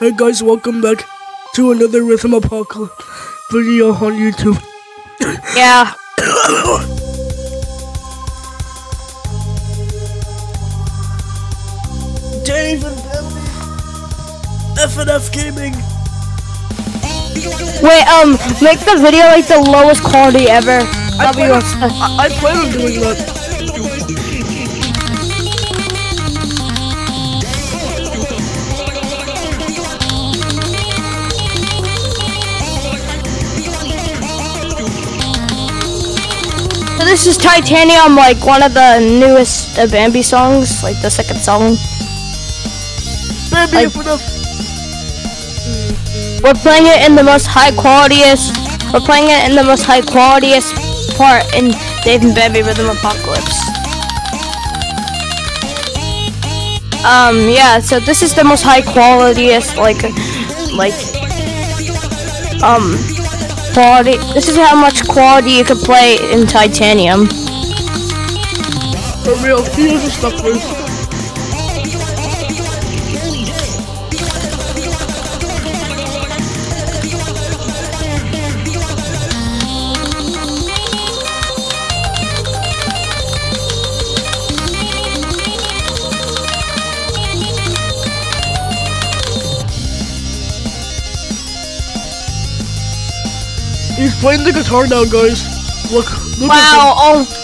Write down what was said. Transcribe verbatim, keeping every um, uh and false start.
Hey guys, welcome back to another Rhythm Apocalypse video on YouTube. Yeah. Dave and Bambi, F N F Gaming. Wait, um, make the video like the lowest quality ever. I plan on, I, I plan on doing that. So this is Titanium, like one of the newest uh, Bambi songs, like the second song. Bambi, like, mm-hmm. We're playing it in the most high qualityest. We're playing it in the most high qualityest part in Dave and Bambi: Rhythm Apocalypse. Um, yeah. So this is the most high qualityest, like, like, um. Quality. This is how much quality you could play in Titanium. For real, here's the stuff, please. He's playing the guitar now, guys. Look, look wow, at him.